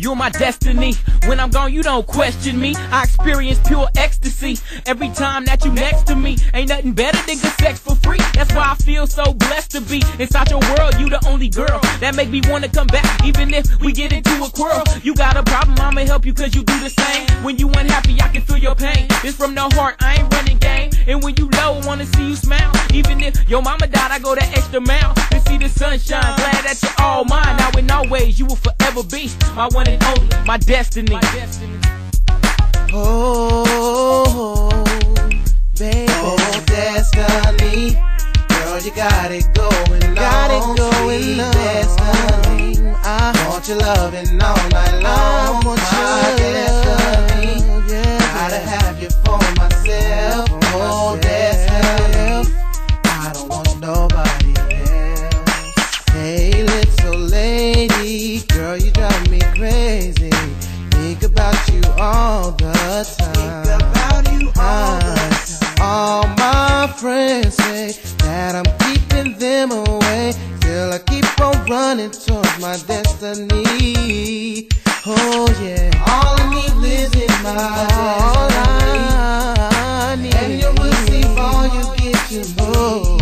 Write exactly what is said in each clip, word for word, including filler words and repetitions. You're my destiny. When I'm gone, you don't question me. I experience pure ecstasy every time that you next to me. Ain't nothing better than good sex for free. That's why I feel so blessed to be inside your world. You the only girl that make me wanna come back, even if we get into a quarrel. You got a problem, I'ma help you, cause you do the same. When you unhappy, I can feel your pain. It's from the heart, I ain't running game. And when you low, I wanna see you smile. Even if your mama died, I go that extra mile to see the sunshine. Glad that you're all mine. Now in all ways, you will forever be my one and only, my destiny. My destiny. Oh, baby. Oh, destiny. Girl, you got it going on. Got it going on. Destiny. I want your loving all night long. I want my destiny. Yeah, gotta have you for myself. Oh, destiny. I don't want nobody else. Hey, little lady. Girl, you drive me crazy. Think about you all the time. Think about you all the time. All my friends say that I'm keeping them away, till I keep on running towards my destiny. Oh yeah. All I need lives in my destiny. All I need. And you'll receive all you get you know.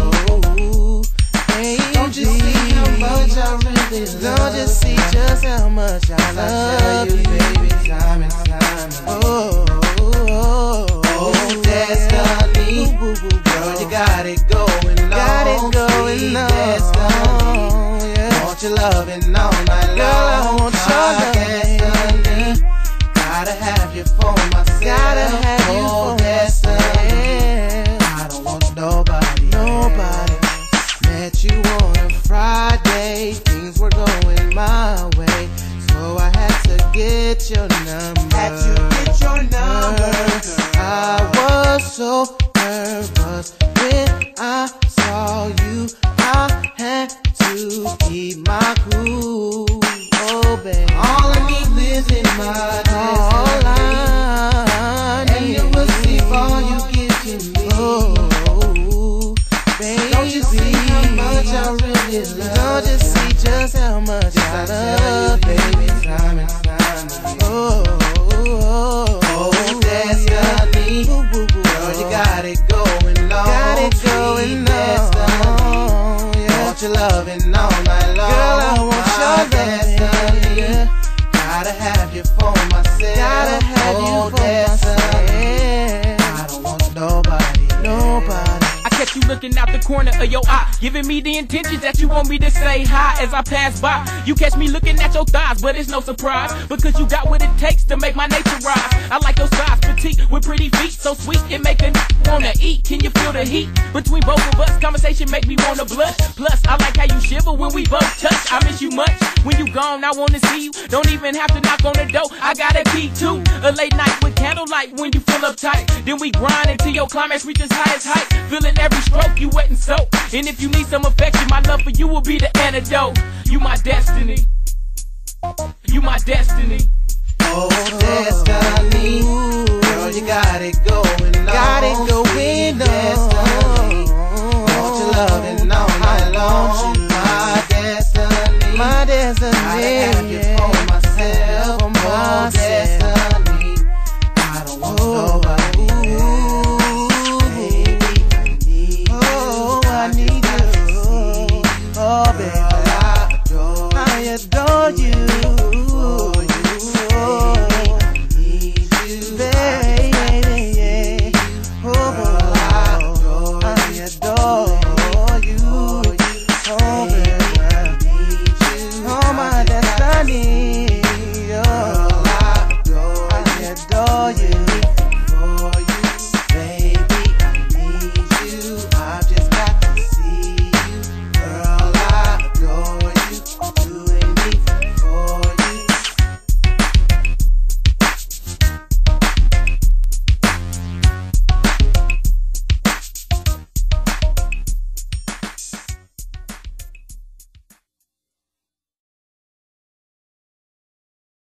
Don't you see how much I really love? Don't you see just how much I love you, baby? Time and time. Oh, oh, oh, oh, destiny. Girl, you got it going on. Got it going on. Destiny. Yeah. Want your loving all night long. Girl, I want your destiny. Gotta have you for myself. Gotta have you for destiny. Yeah. I don't want nobody. Nobody. Met you on a Friday. Things were going my way, so I had to get your number. Had to get your number. I was so nervous when I saw you. I had to keep my cool. Oh, baby. All I need lives in my destiny. And you will see all you get to me. Oh, baby. Don't you see how much I really love? Don't you see just how much I love, baby? Time and time. Oh, oh, oh, destiny. Girl, you got it going on. Got it going on. I want your loving all night long. Girl, I want your destiny. Gotta have you for myself. Gotta have you for myself. I don't want nobody. Nobody. You looking out the corner of your eye, giving me the intentions that you want me to say hi as I pass by. You catch me looking at your thighs, but it's no surprise, because you got what it takes to make my nature rise. I like your size, petite, with pretty feet, so sweet, it make a n wanna eat. Can you feel the heat between both of us? Conversation make me wanna blush. Plus, I like how you shiver when we both touch. I miss you much. When you gone, I wanna see you. Don't even have to knock on the door, I got a key too. A late night with candlelight when you feel uptight. Then we grind until your climax reaches highest height. Feeling every stroke, you wet and soaked. And if you need some affection, my love for you will be the antidote. You my destiny. You my destiny. Oh, destiny. Girl, you got it going on. Got it going on. Want your loving all night long. You my destiny. My destiny. Gotta have you for myself. Oh, destiny. I don't want nobody else. Oh, baby.